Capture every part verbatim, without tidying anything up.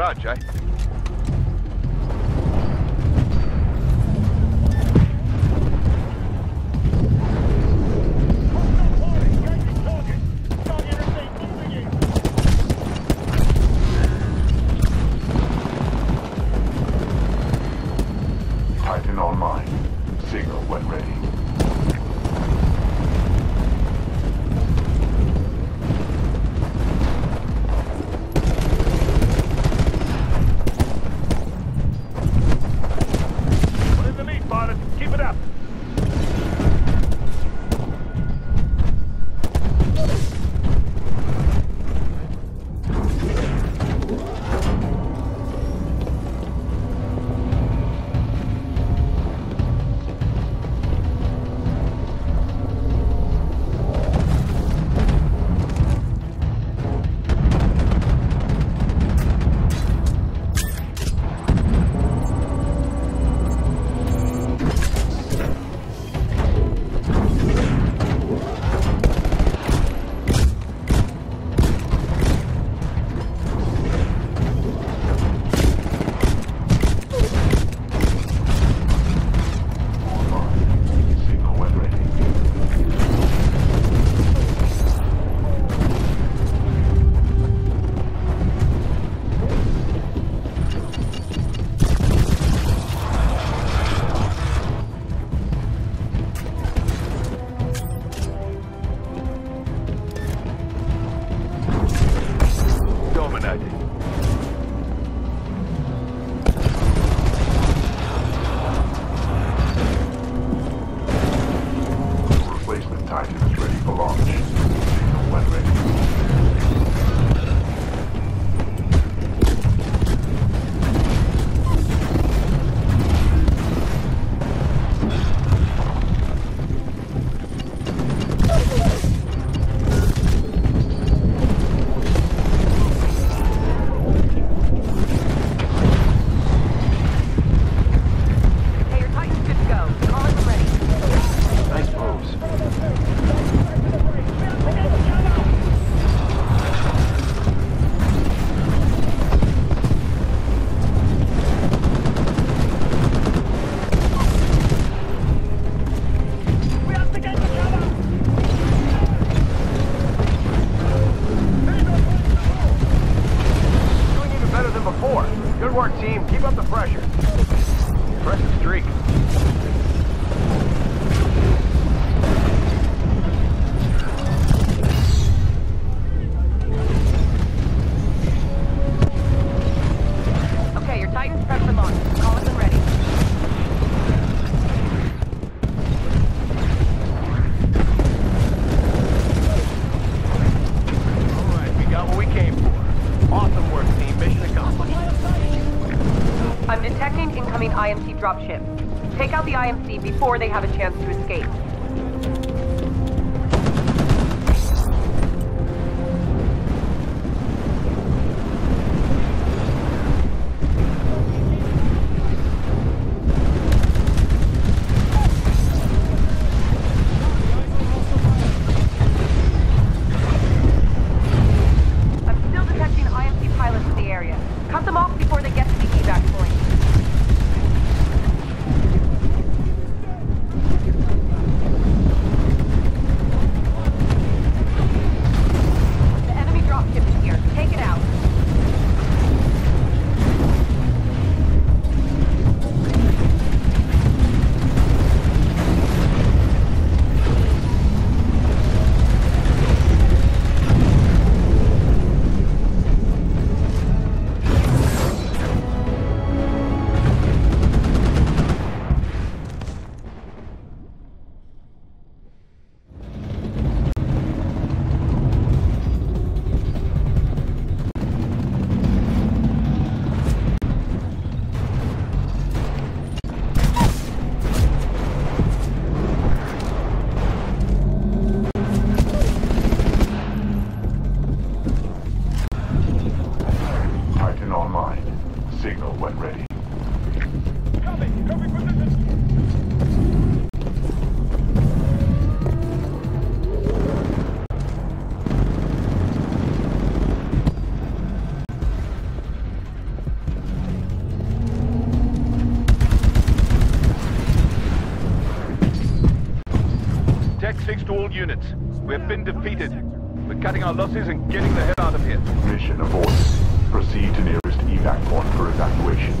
grudge, eh? Dropship. Take out the I M C before they have a chance to escape. I'm still detecting I M C pilots in the area. Cut them off before they get to the evac point. Thank you. Almost all units. We've been defeated. We're cutting our losses and getting the hell out of here. Mission aborted. Proceed to nearest evac point for evacuation.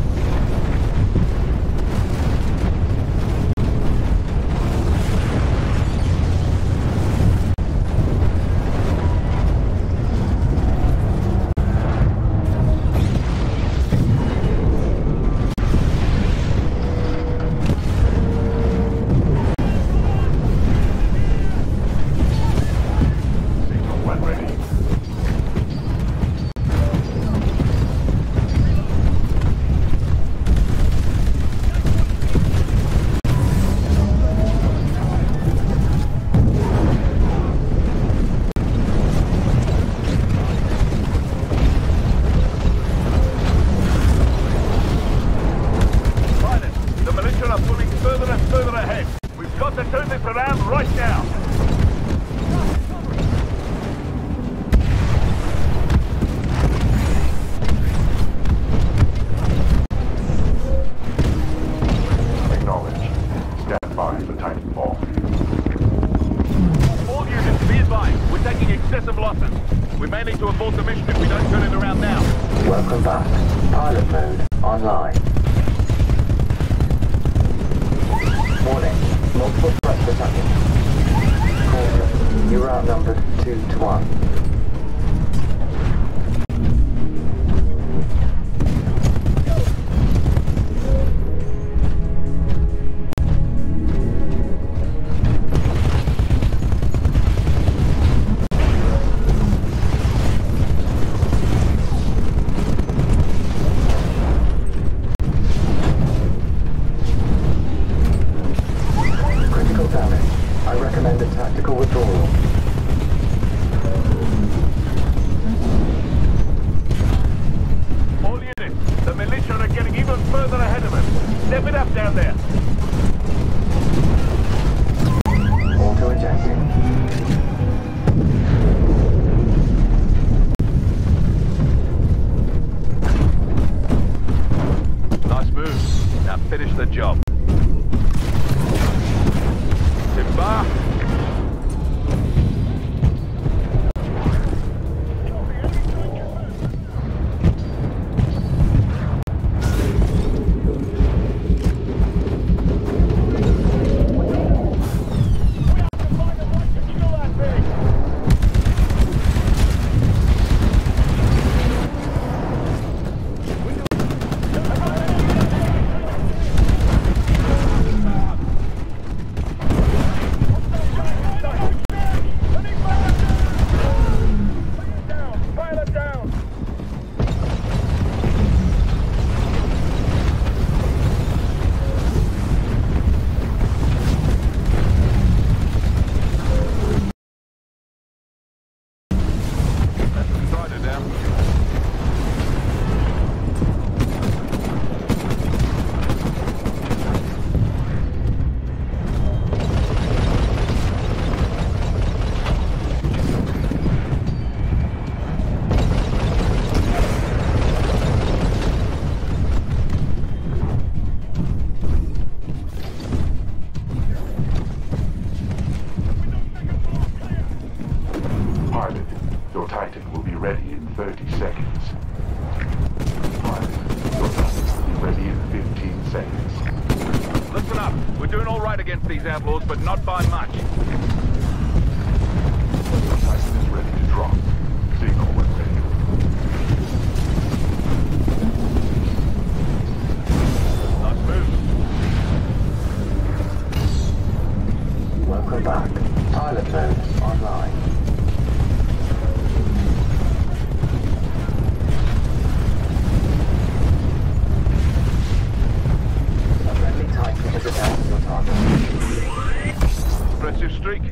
Streak.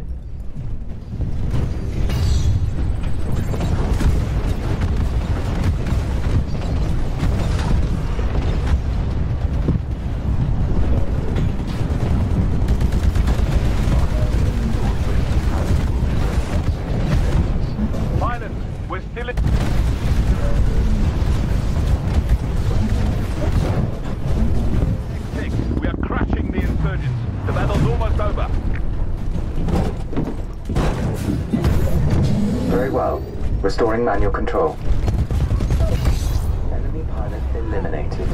Very well. Restoring manual control. Enemy pilot eliminated.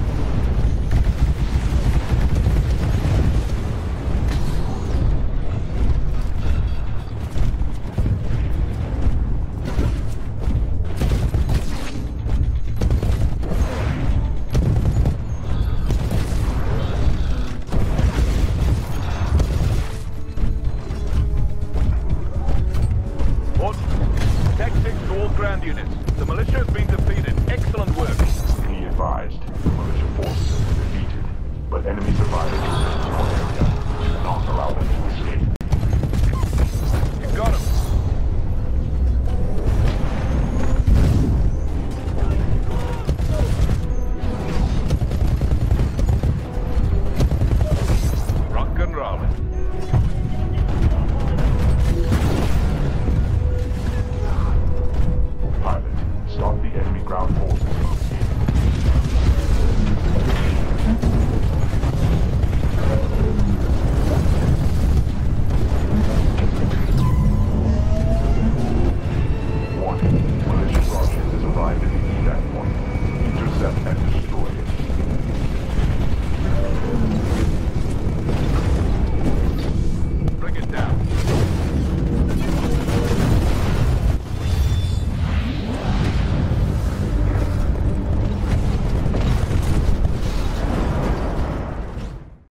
Advised, the militia forces have been defeated, but enemy survivors.